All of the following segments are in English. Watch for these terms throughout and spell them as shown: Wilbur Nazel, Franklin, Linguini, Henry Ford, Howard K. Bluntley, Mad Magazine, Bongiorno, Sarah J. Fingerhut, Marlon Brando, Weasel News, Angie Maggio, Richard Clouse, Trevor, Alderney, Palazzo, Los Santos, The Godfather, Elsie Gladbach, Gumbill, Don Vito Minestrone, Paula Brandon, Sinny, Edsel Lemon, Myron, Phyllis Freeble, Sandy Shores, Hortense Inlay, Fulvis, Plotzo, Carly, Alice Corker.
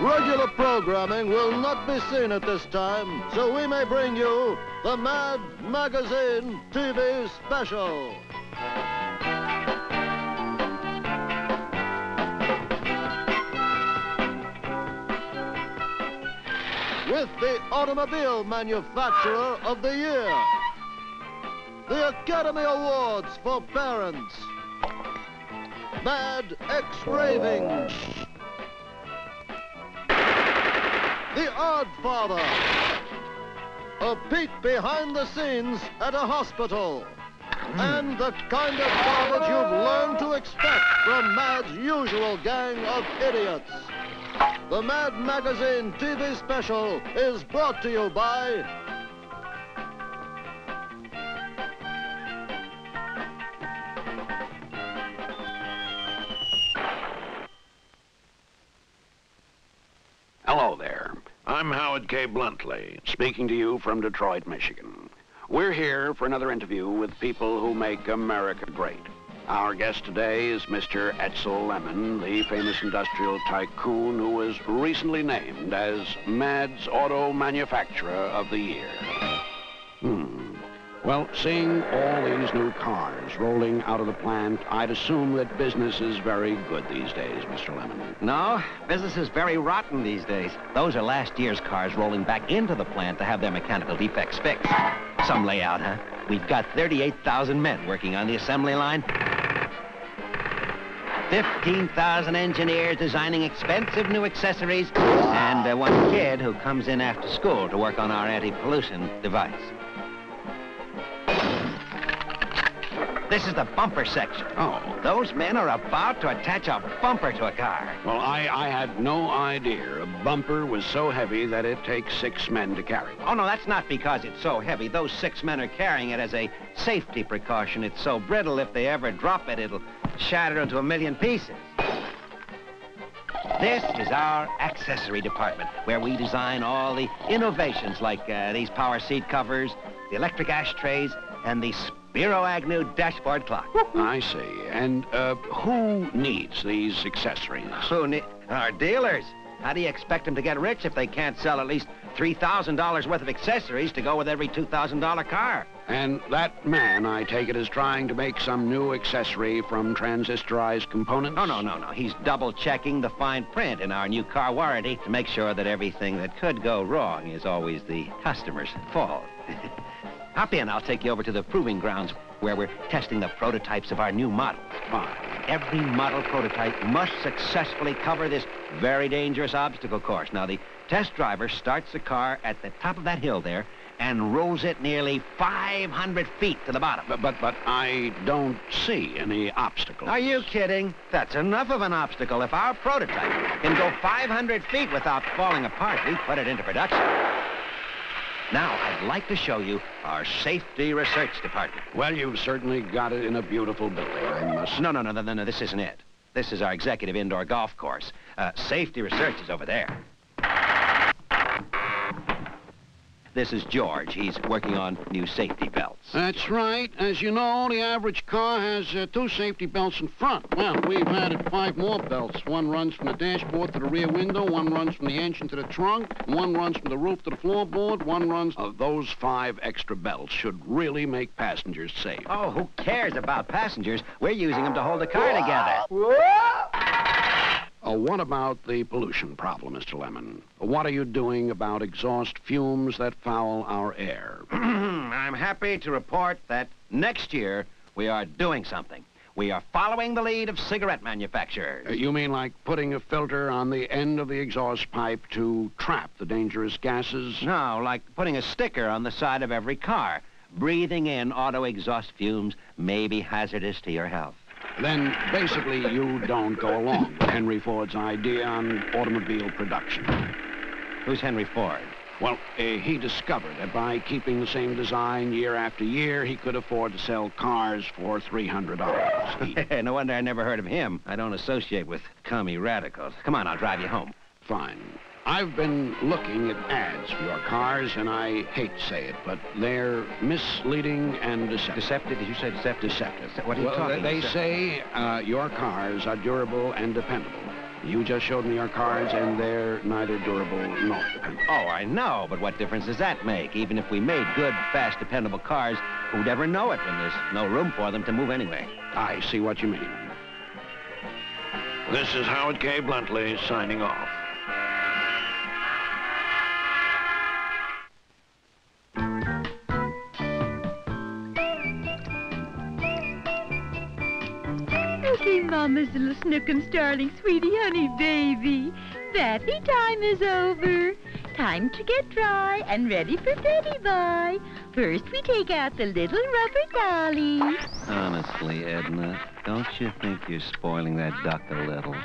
Regular programming will not be seen at this time, so we may bring you the Mad Magazine TV special. With the Automobile Manufacturer of the Year, the Academy Awards for Parents, Mad X-Raving, the Odd Father, a peek behind the scenes at a hospital, and the kind of garbage you've learned to expect from Mad's usual gang of idiots. The Mad Magazine TV special is brought to you by Hello there. I'm Howard K. Bluntley, speaking to you from Detroit, Michigan. We're here for another interview with people who make America great. Our guest today is Mr. Edsel Lemon, the famous industrial tycoon who was recently named as Mad's Auto Manufacturer of the Year. Well, seeing all these new cars rolling out of the plant, I'd assume that business is very good these days, Mr. Lemon. No, business is very rotten these days. Those are last year's cars rolling back into the plant to have their mechanical defects fixed. Some layout, huh? We've got 38,000 men working on the assembly line. 15,000 engineers designing expensive new accessories, and one kid who comes in after school to work on our anti-pollution device. This is the bumper section. Oh. Those men are about to attach a bumper to a car. Well, I had no idea a bumper was so heavy that it takes 6 men to carry it. Oh, no, that's not because it's so heavy. Those 6 men are carrying it as a safety precaution. It's so brittle, if they ever drop it, it'll shatter into a million pieces. This is our accessory department, where we design all the innovations like these power seat covers, the electric ashtrays, and the Agnew Dashboard Clock. I see. And who needs these accessories? Who needs? Our dealers. How do you expect them to get rich if they can't sell at least $3,000 worth of accessories to go with every $2,000 car? And that man, I take it, is trying to make some new accessory from transistorized components? No, no, no, no. He's double-checking the fine print in our new car warranty to make sure that everything that could go wrong is always the customer's fault. Hop in, I'll take you over to the proving grounds where we're testing the prototypes of our new models. Fine. Every model prototype must successfully cover this very dangerous obstacle course. Now, the test driver starts the car at the top of that hill there and rolls it nearly 500 feet to the bottom. But I don't see any obstacles. Are you kidding? That's enough of an obstacle. If our prototype can go 500 feet without falling apart, we put it into production. Now, I'd like to show you our safety research department. Well, you've certainly got it in a beautiful building, I must... No, this isn't it. This is our executive indoor golf course. Safety research is over there. This is George. He's working on new safety belts. That's right. As you know, the average car has 2 safety belts in front. Well, we've added 5 more belts. One runs from the dashboard to the rear window, one runs from the engine to the trunk, one runs from the roof to the floorboard, one runs... Those 5 extra belts should really make passengers safe. Oh, who cares about passengers? We're using them to hold the car together. What about the pollution problem, Mr. Lemon? What are you doing about exhaust fumes that foul our air? I'm happy to report that next year we are doing something. We are following the lead of cigarette manufacturers. You mean like putting a filter on the end of the exhaust pipe to trap the dangerous gases? No, like putting a sticker on the side of every car. Breathing in auto exhaust fumes may be hazardous to your health. Then, basically, you don't go along with Henry Ford's idea on automobile production. Who's Henry Ford? Well, he discovered that by keeping the same design year after year, he could afford to sell cars for $300 each. No wonder I never heard of him. I don't associate with commie radicals. Come on, I'll drive you home. Fine. I've been looking at ads for your cars, and I hate to say it, but they're misleading and deceptive. Deceptive? Did you say deceptive? Deceptive. What are you talking about? They say your cars are durable and dependable. You just showed me your cars, and they're neither durable nor dependable. Oh, I know, but what difference does that make? Even if we made good, fast, dependable cars, who'd ever know it when there's no room for them to move anyway? I see what you mean. This is Howard K. Bluntley signing off. Mama's little snook and starling, sweetie, honey, baby. Bathing time is over. Time to get dry and ready for Betty Bye. First, we take out the little rubber dollies. Honestly, Edna, don't you think you're spoiling that duck a little?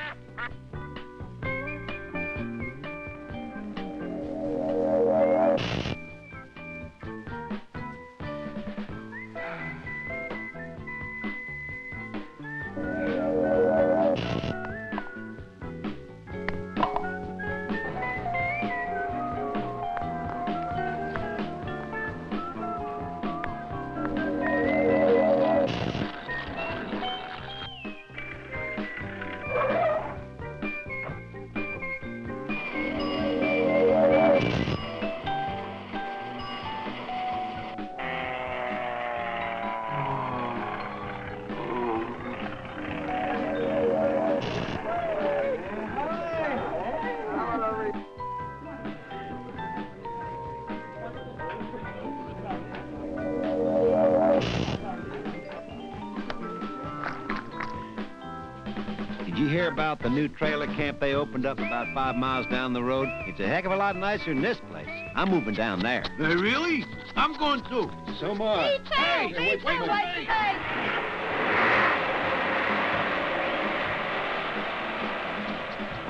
About the new trailer camp they opened up about 5 miles down the road. It's a heck of a lot nicer than this place. I'm moving down there. Really? I'm going too. So much. Hey.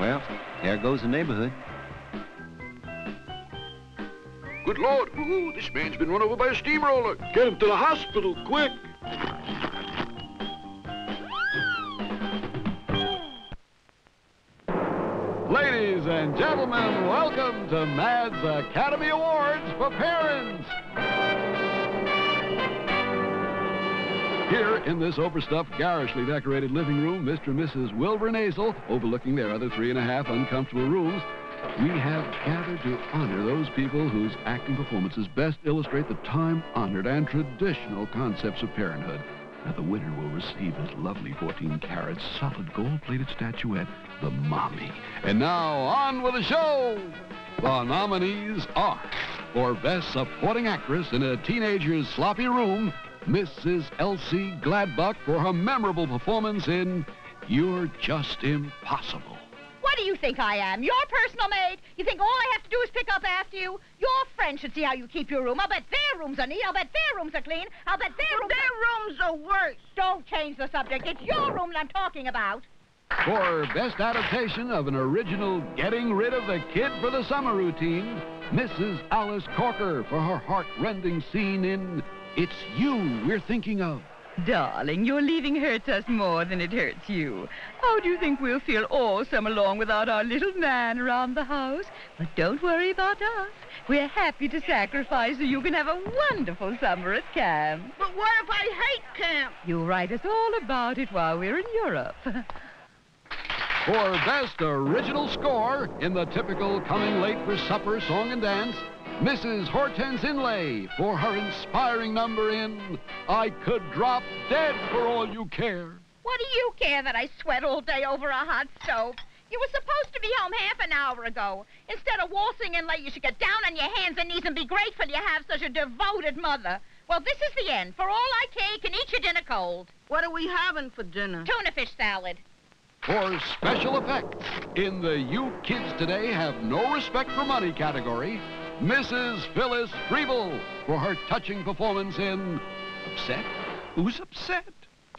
Well, there goes the neighborhood. Good Lord. Ooh, this man's been run over by a steamroller. Get him to the hospital, quick. Ladies and gentlemen, welcome to Mad's Academy Awards for Parents. Here in this overstuffed, garishly decorated living room, Mr. and Mrs. Wilbur Nazel, overlooking their other 3.5 uncomfortable rooms, we have gathered to honor those people whose acting performances best illustrate the time-honored and traditional concepts of parenthood. Now, the winner will receive his lovely 14-carat solid gold-plated statuette, The Mommy. And now, on with the show! The nominees are, for Best Supporting Actress in a Teenager's Sloppy Room, Mrs. Elsie Gladbach for her memorable performance in You're Just Impossible. What do you think I am? Your personal maid? You think all I have to do is pick up after you? Your friends should see how you keep your room. I'll bet their rooms are neat. I'll bet their rooms are clean. I'll bet their rooms are worse. Don't change the subject. It's your room that I'm talking about. For Best Adaptation of an Original Getting Rid of the Kid for the Summer Routine, Mrs. Alice Corker for her heart-rending scene in It's You We're Thinking Of. Darling, your leaving hurts us more than it hurts you. How do you think we'll feel all summer long without our little man around the house? But don't worry about us. We're happy to sacrifice so you can have a wonderful summer at camp. But what if I hate camp? You'll write us all about it while we're in Europe. For Best Original Score in the typical coming late for supper song and dance, Mrs. Hortense Inlay for her inspiring number in I Could Drop Dead for All You Care. What do you care that I sweat all day over a hot stove? You were supposed to be home half an hour ago. Instead of waltzing in late, you should get down on your hands and knees and be grateful you have such a devoted mother. Well, this is the end. For all I care, you can eat your dinner cold. What are we having for dinner? Tuna fish salad. For Special Effects in the You Kids Today Have No Respect for Money category, Mrs. Phyllis Freeble for her touching performance in Upset? Who's upset?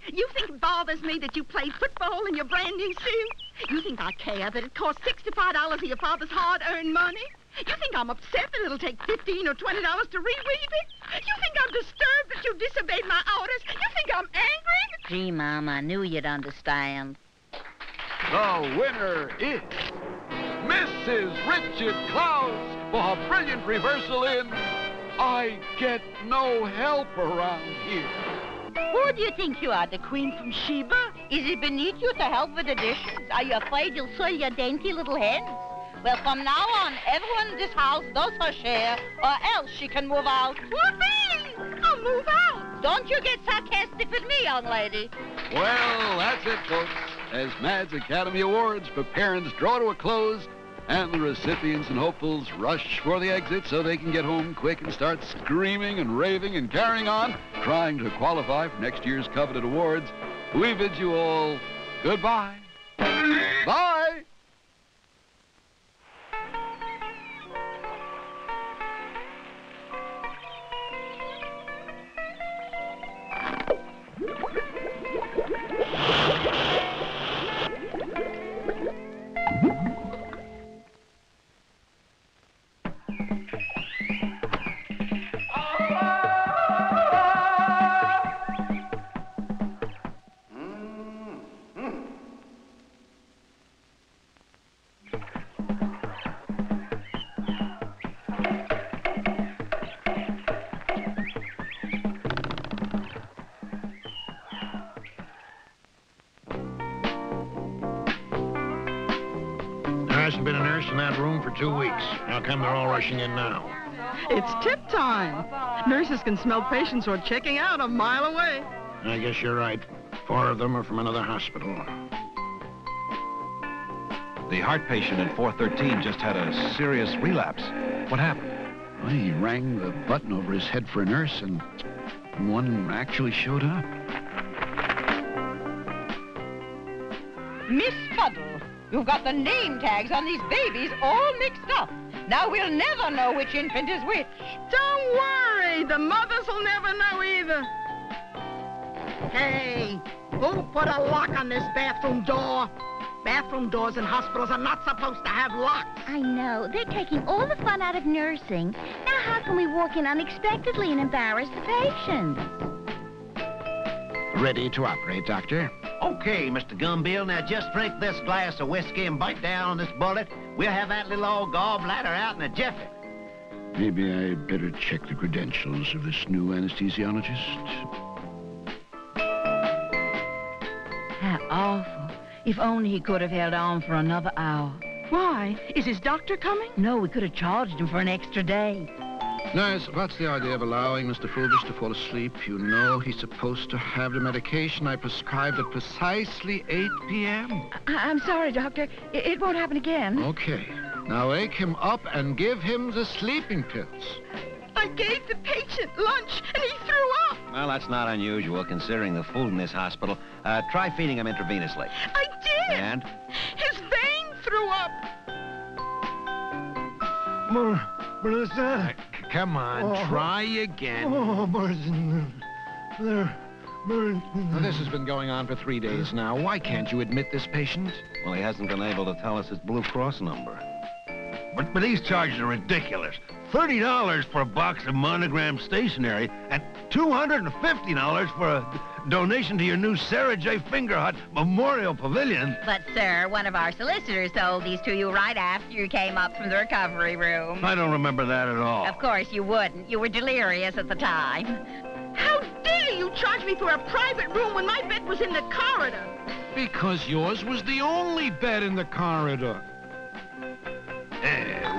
You think it bothers me that you play football in your brand new suit? You think I care that it costs $65 of your father's hard-earned money? You think I'm upset that it'll take $15 or $20 to reweave it? You think I'm disturbed that you disobeyed my orders? You think I'm angry? Gee, Mom, I knew you'd understand. The winner is... Mrs. Richard Clouse for her brilliant reversal in I Get No Help Around Here. Who do you think you are, the queen from Sheba? Is it beneath you to help with the dishes? Are you afraid you'll soil your dainty little hands? Well, from now on, everyone in this house does her share, or else she can move out. Whoopee! I'll move out! Don't you get sarcastic with me, young lady. Well, that's it, folks. As Mad's Academy Awards for Parents draw to a close, and the recipients and hopefuls rush for the exit so they can get home quick and start screaming and raving and carrying on, trying to qualify for next year's coveted awards, we bid you all goodbye. Bye! Hasn't been a nurse in that room for 2 weeks. How come they're all rushing in now? It's tip time. Nurses can smell patients who are checking out a mile away. I guess you're right. 4 of them are from another hospital. The heart patient in 413 just had a serious relapse. What happened? Well, he rang the button over his head for a nurse, and one actually showed up. Miss Fuddle. You've got the name tags on these babies all mixed up. Now we'll never know which infant is which. Don't worry, the mothers will never know either. Hey, who put a lock on this bathroom door? Bathroom doors in hospitals are not supposed to have locks. I know, they're taking all the fun out of nursing. Now how can we walk in unexpectedly and embarrass the patient? Ready to operate, Doctor. Okay, Mr. Gumbill, now just drink this glass of whiskey and bite down on this bullet. We'll have that little old gallbladder out in a jiffy. Maybe I better check the credentials of this new anesthesiologist. How awful. If only he could have held on for another hour. Why? Is his doctor coming? No, we could have charged him for an extra day. Nurse, what's the idea of allowing Mr. Fulvis to fall asleep? You know he's supposed to have the medication I prescribed at precisely 8 p.m. I'm sorry, Doctor. It won't happen again. Okay. Now wake him up and give him the sleeping pills. I gave the patient lunch and he threw up. Well, that's not unusual considering the food in this hospital. Try feeding him intravenously. I did. And? His vein threw up. More. Come on, try again. Well, this has been going on for 3 days now. Why can't you admit this patient? Well, he hasn't been able to tell us his Blue Cross number. But these charges are ridiculous. $30 for a box of Monogram stationery and $250 for a donation to your new Sarah J. Fingerhut Memorial Pavilion. But, sir, one of our solicitors sold these to you right after you came up from the recovery room. I don't remember that at all. Of course you wouldn't. You were delirious at the time. How dare you charge me for a private room when my bed was in the corridor? Because yours was the only bed in the corridor.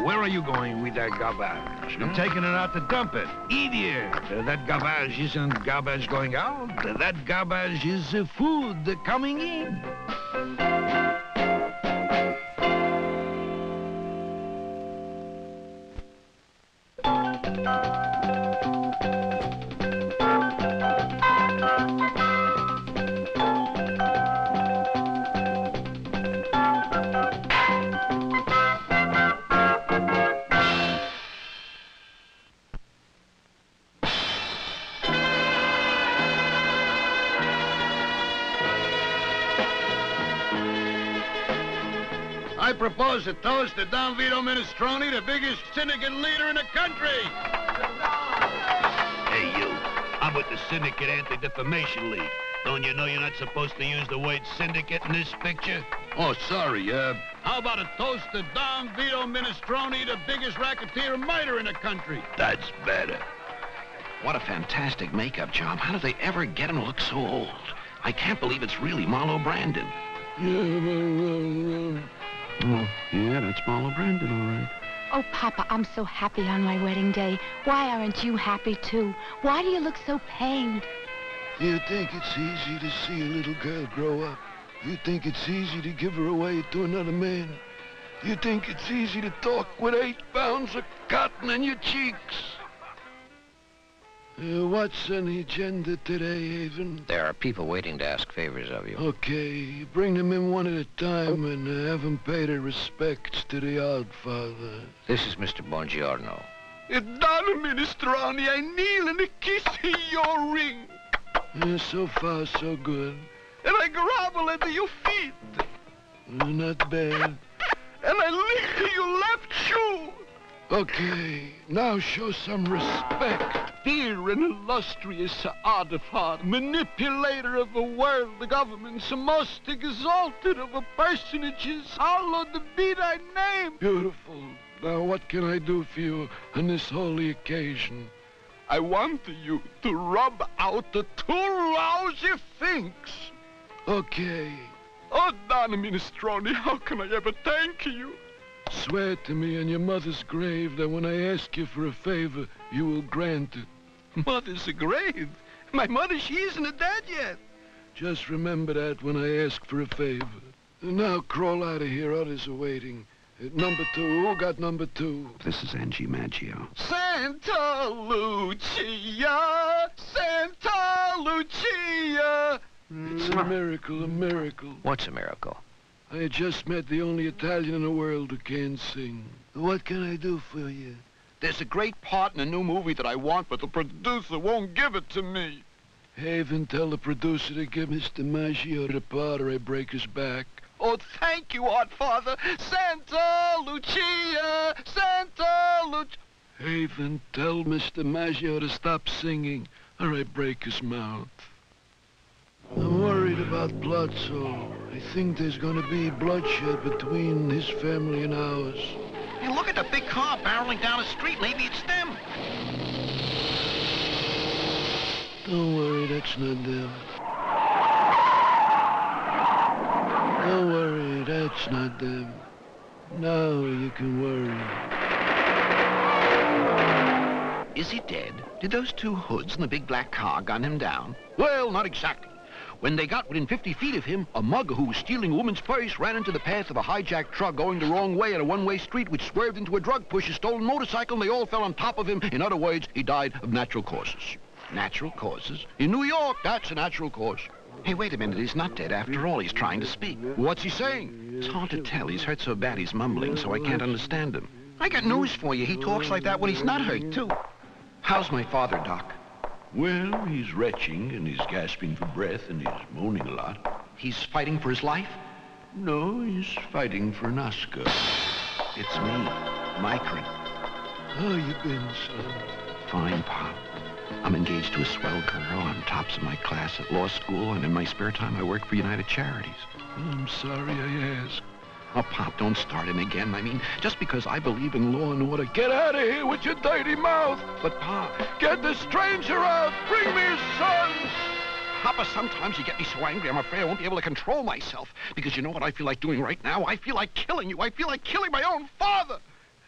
Where are you going with that garbage? I'm taking it out to dump it. Idiot! That garbage isn't garbage going out. That garbage is food coming in. I propose a toast to Don Vito Minestrone, the biggest cynic and leader in the country. Hey, you. I'm with the Syndicate Anti-Defamation League. Don't you know you're not supposed to use the word syndicate in this picture? Oh, sorry, how about a toast to Don Vito Minestrone, the biggest racketeer and miter in the country? That's better. What a fantastic makeup job. How do they ever get him to look so old? I can't believe it's really Marlon Brando. Oh, yeah, that's Paula Brandon, all right. Oh, Papa, I'm so happy on my wedding day. Why aren't you happy, too? Why do you look so pained? Do you think it's easy to see a little girl grow up? You think it's easy to give her away to another man? You think it's easy to talk with 8 pounds of cotton in your cheeks? What's on the agenda today, Haven? There are people waiting to ask favors of you. Okay, bring them in one at a time and have them pay their respects to the Odd Father. This is Mr. Bongiorno. Don Minestrone, I kneel and kiss your ring. So far, so good. And I grovel at your feet. Not bad. And I lick your left shoe. Okay, now show some respect. Dear and illustrious Adafar, manipulator of a world, the government's most exalted of a personages, hallowed be thy name. Beautiful. Now what can I do for you on this holy occasion? I want you to rub out the two lousy finks. Okay. Oh, Don Minestrone, how can I ever thank you? Swear to me on your mother's grave that when I ask you for a favor, you will grant it. Mother's grave? My mother, she isn't dead yet. Just remember that when I ask for a favor. Now crawl out of here, others are waiting. Number 2, who got number 2? This is Angie Maggio. Santa Lucia! Santa Lucia! It's a miracle, a miracle. What's a miracle? I just met the only Italian in the world who can sing. What can I do for you? There's a great part in a new movie that I want, but the producer won't give it to me. Haven, tell the producer to give Mr. Maggio the part or I break his back. Oh, thank you, Odd Father. Santa Lucia! Santa Lucia! Haven, tell Mr. Maggio to stop singing or I break his mouth. I'm worried about Plotzo. I think there's going to be bloodshed between his family and ours. Hey, look at the big car barreling down the street. Maybe it's them. Don't worry, that's not them. Don't worry, that's not them. Now you can worry. Is he dead? Did those two hoods in the big black car gun him down? Well, not exactly. When they got within 50 feet of him, a mugger who was stealing a woman's purse ran into the path of a hijacked truck going the wrong way on a one-way street, which swerved into a drug push, a stolen motorcycle, and they all fell on top of him. In other words, he died of natural causes. Natural causes? In New York, that's a natural cause. Hey, wait a minute. He's not dead after all. He's trying to speak. What's he saying? It's hard to tell. He's hurt so bad he's mumbling, so I can't understand him. I got news for you. He talks like that when he's not hurt, too. How's my father, Doc? Well, he's retching, and he's gasping for breath, and he's moaning a lot. He's fighting for his life? No, he's fighting for an Oscar. It's me, Myron. How you been, son? Fine, Pop. I'm engaged to a swell girl. I'm tops of my class at law school, and in my spare time, I work for United Charities. I'm sorry I asked. Oh, Pop, don't start in again. I mean, just because I believe in law and order, get out of here with your dirty mouth. But, Pa, get the stranger out. Bring me his sons. Papa, sometimes you get me so angry, I'm afraid I won't be able to control myself. Because you know what I feel like doing right now? I feel like killing you. I feel like killing my own father.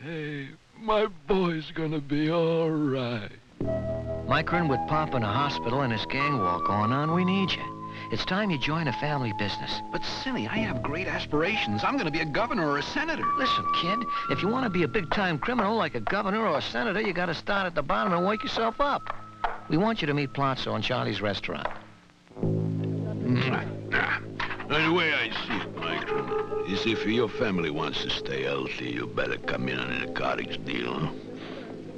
Hey, my boy's gonna be all right. Myron, with Pop in a hospital and his gang war going on, we need you. It's time you join a family business. But, Sinny, I have great aspirations. I'm going to be a governor or a senator. Listen, kid, if you want to be a big-time criminal like a governor or a senator, you got to start at the bottom and work yourself up. We want you to meet Plotzo in Charlie's restaurant. The way I see it, Myron, is if your family wants to stay healthy, you better come in on a narcotics deal, huh?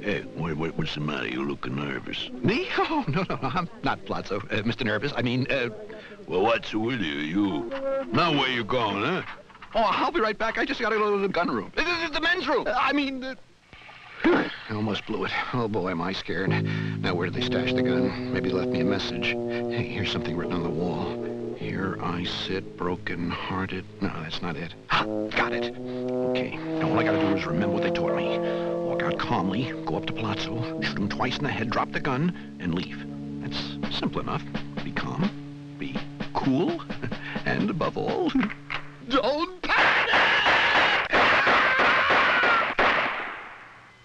Hey, what's the matter? You looking nervous. Me? Oh, no, I'm not Plotzo, Mr. Nervous. I mean, Well, what's with you, Now where you going, huh? Oh, I'll be right back. I just gotta go to the gun room. The men's room. I mean, I almost blew it. Oh, boy, am I scared. Now, where did they stash the gun? Maybe left me a message. Hey, here's something written on the wall. Here I sit, broken-hearted. No, that's not it. Ah, got it. Okay, now all I gotta do is remember what they taught me. Walk out calmly, go up to Palazzo, shoot him twice in the head, drop the gun, and leave. That's simple enough. Be calm, be cool, and above all, don't panic!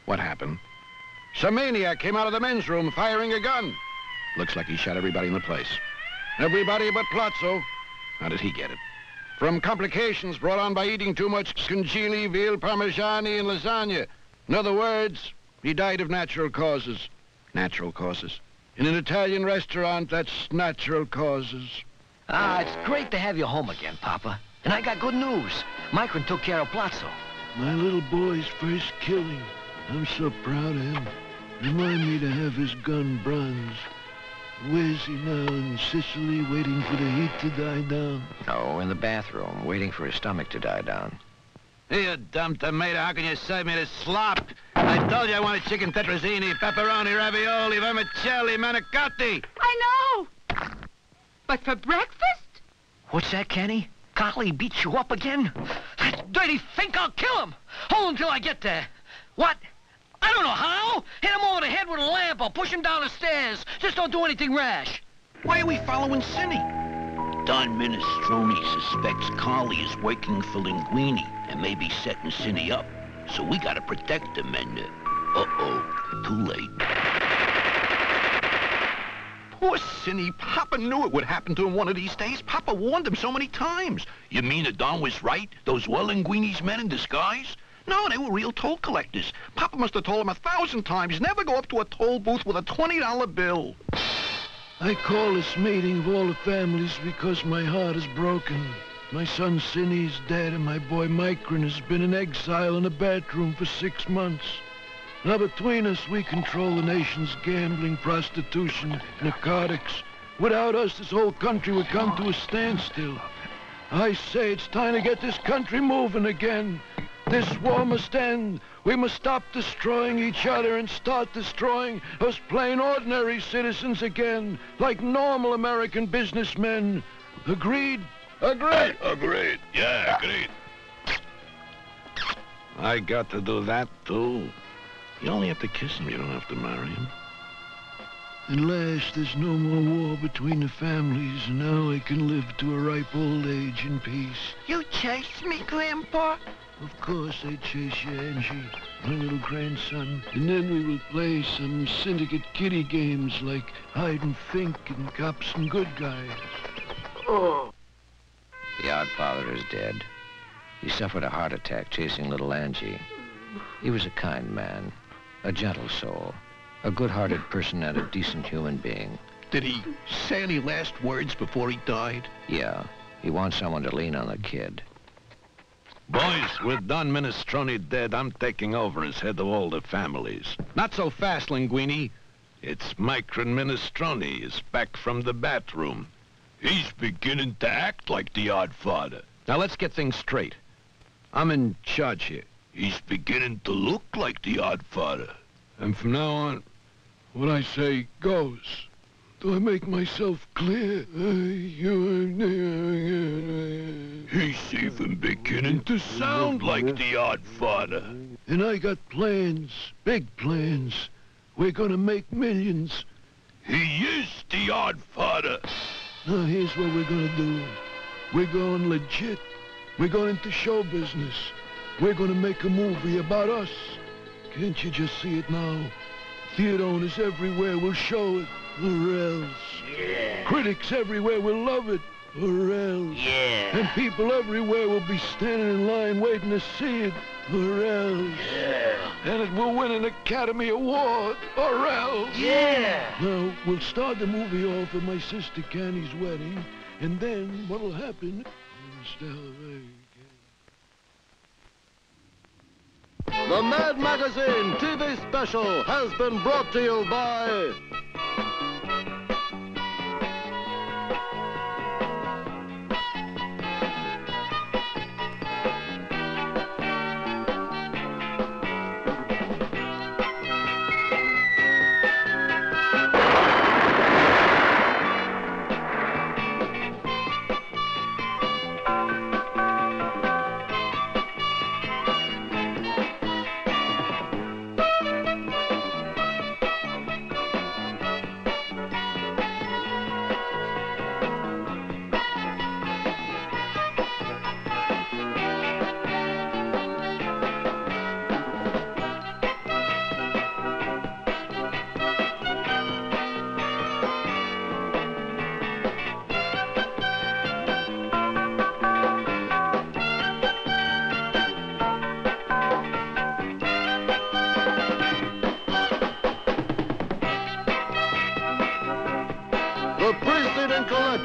What happened? Some maniac came out of the men's room firing a gun. Looks like he shot everybody in the place. Everybody but Plotzo. How did he get it? From complications brought on by eating too much scongili, veal, parmigiani, and lasagna. In other words, he died of natural causes. Natural causes? In an Italian restaurant, that's natural causes. Ah, it's great to have you home again, Papa. And I got good news. Myron took care of Plotzo. My little boy's first killing. I'm so proud of him. Remind me to have his gun bronze. Where's he now? In Sicily, waiting for the heat to die down? No, in the bathroom, waiting for his stomach to die down. Hey, you dumb tomato, how can you serve me this slop? I told you I wanted chicken tetrazzini, pepperoni, ravioli, vermicelli, manicotti. I know. But for breakfast? What's that, Kenny? Carly beats you up again? That dirty fink, I'll kill him. Hold him till I get there. What? I don't know how. Hit him over the head with a lamp or push him down the stairs. Just don't do anything rash. Why are we following Sinny? Don Minestrone suspects Carly is working for Linguini and may be setting Sinny up. So we gotta protect him and, uh-oh, too late. Poor Sinny. Papa knew it would happen to him one of these days. Papa warned him so many times. You mean that Don was right? Those were Linguini's men in disguise? No, they were real toll collectors. Papa must have told him 1,000 times, never go up to a toll booth with a $20 bill. I call this meeting of all the families because my heart is broken. My son Sinny is dead, and my boy Myron has been in exile in a bathroom for 6 months. Now between us, we control the nation's gambling, prostitution, narcotics. Without us, this whole country would come to a standstill. I say it's time to get this country moving again. This war must end. We must stop destroying each other and start destroying us plain, ordinary citizens again, like normal American businessmen. Agreed? Agreed! Agreed. Yeah, agreed. I got to do that, too. You only have to kiss him. You don't have to marry him. Unless there's no more war between the families, and now I can live to a ripe old age in peace. You chase me, Grandpa? Of course I chase you, Angie, my little grandson. And then we will play some syndicate kiddie games like hide and think and cops and good guys. Oh. The Oddfather is dead. He suffered a heart attack chasing little Angie. He was a kind man, a gentle soul, a good-hearted person and a decent human being. Did he say any last words before he died? Yeah. He wants someone to lean on the kid. Boys, with Don Minestrone dead, I'm taking over as head of all the families. Not so fast, Linguini. It's Myron Minestrone is back from the bathroom. He's beginning to act like the Oddfather. Now, let's get things straight. I'm in charge here. He's beginning to look like the Oddfather. And from now on, what I say goes. Do I make myself clear? He's even beginning to sound like the Oddfather. And I got plans, big plans. We're gonna make millions. He is the Oddfather. Now here's what we're gonna do. We're going legit. We're going into show business. We're gonna make a movie about us. Can't you just see it now? Theater owners everywhere will show it. Or else. Yeah. Critics everywhere will love it, or else. Yeah. And people everywhere will be standing in line waiting to see it, or else. Yeah. And it will win an Academy Award, or else. Yeah. Now, we'll start the movie off at my sister Candy's wedding, and then what'll happen is... The Mad Magazine TV special has been brought to you by...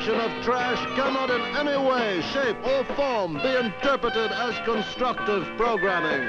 collection of trash cannot in any way, shape, or form be interpreted as constructive programming.